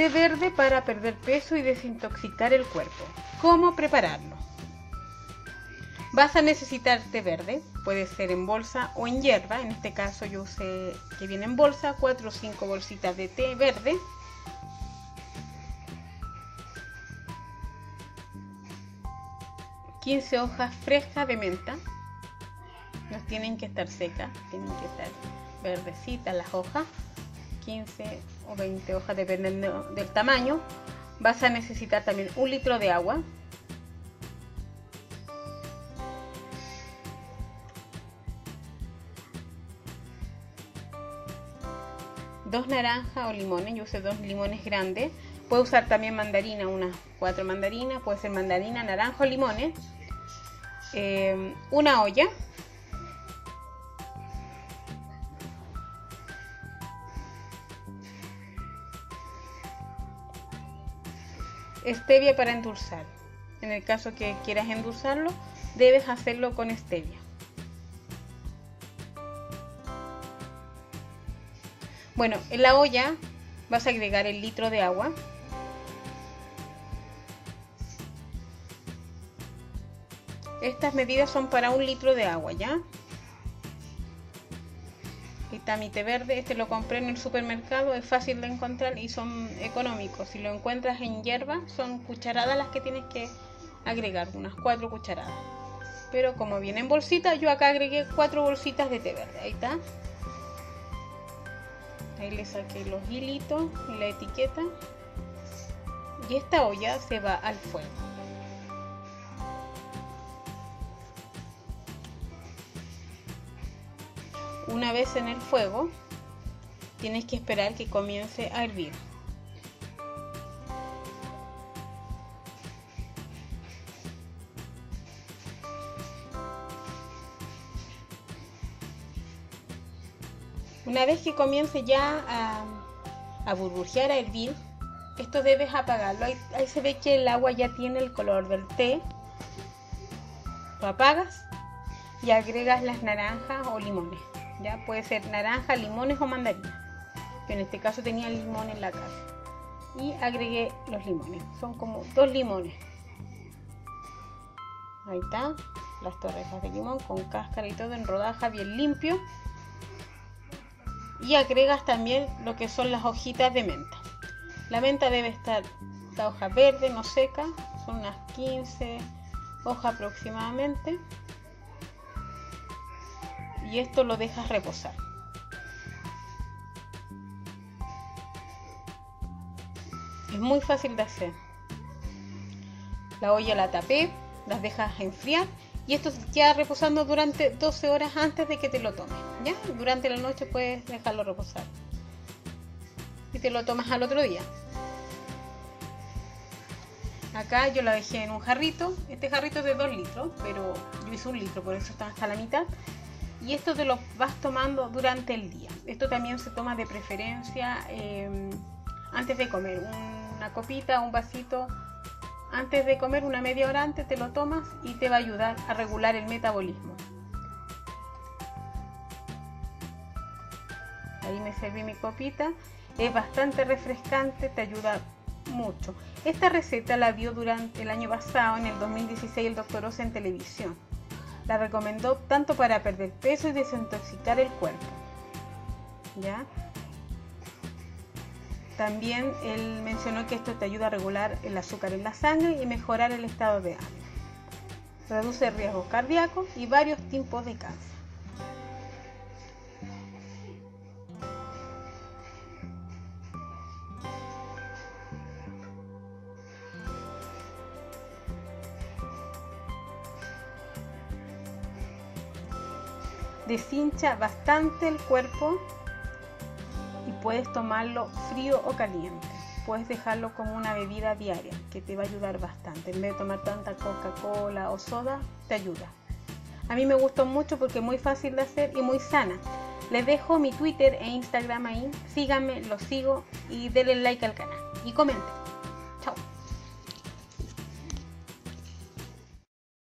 té verde para perder peso y desintoxicar el cuerpo. ¿Cómo prepararlo? Vas a necesitar té verde, puede ser en bolsa o en hierba. En este caso yo usé que viene en bolsa, 4 o 5 bolsitas de té verde. . 15 hojas frescas de menta, no tienen que estar secas, tienen que estar verdecitas las hojas, 15 o 20 hojas dependiendo del tamaño. Vas a necesitar también 1 litro de agua, 2 naranjas o limones, yo usé 2 limones grandes. Puedes usar también mandarina, unas 4 mandarinas, puede ser mandarina, naranja o limones. Una olla. Stevia para endulzar. En el caso que quieras endulzarlo, debes hacerlo con stevia. Bueno, en la olla vas a agregar el 1 litro de agua. Estas medidas son para 1 litro de agua, ¿ya? Aquí está mi té verde, este lo compré en el supermercado, es fácil de encontrar y son económicos. Si lo encuentras en hierba, son cucharadas las que tienes que agregar, unas 4 cucharadas. Pero como viene en bolsita, yo acá agregué 4 bolsitas de té verde, ahí está. Ahí le saqué los hilitos y la etiqueta. Y esta olla se va al fuego. Una vez en el fuego, tienes que esperar que comience a hervir. Una vez que comience ya a burbujear, a hervir, esto debes apagarlo. Ahí se ve que el agua ya tiene el color del té. Lo apagas y agregas las naranjas o limones. Ya puede ser naranja, limones o mandarina. Yo en este caso tenía limón en la casa y agregué los limones. Son como 2 limones. Ahí está, las torrejas de limón con cáscara y todo en rodaja, bien limpio. Y agregas también lo que son las hojitas de menta. La menta debe estar, la hoja verde, no seca, son unas 15 hojas aproximadamente. Y esto lo dejas reposar. Es muy fácil de hacer. La olla la tapé, las dejas enfriar y esto queda reposando durante 12 horas antes de que te lo tomes, ¿ya? Durante la noche puedes dejarlo reposar y te lo tomas al otro día. Acá yo la dejé en un jarrito. Este jarrito es de 2 litros, pero yo hice 1 litro, por eso está hasta la mitad. Y esto te lo vas tomando durante el día. Esto también se toma de preferencia antes de comer. Una copita, un vasito antes de comer, una media hora antes te lo tomas y te va a ayudar a regular el metabolismo. Ahí me serví mi copita. Es bastante refrescante, te ayuda mucho. Esta receta la dio durante el año pasado, en el 2016, el Doctor Oz en televisión. La recomendó tanto para perder peso y desintoxicar el cuerpo, ¿ya? También él mencionó que esto te ayuda a regular el azúcar en la sangre y mejorar el estado de ánimo. Reduce riesgos cardíacos y varios tipos de cáncer. Deshincha bastante el cuerpo y puedes tomarlo frío o caliente. Puedes dejarlo como una bebida diaria que te va a ayudar bastante. En vez de tomar tanta Coca-Cola o soda, te ayuda. A mí me gustó mucho porque es muy fácil de hacer y muy sana. Les dejo mi Twitter e Instagram ahí. Síganme, los sigo y denle like al canal y comenten.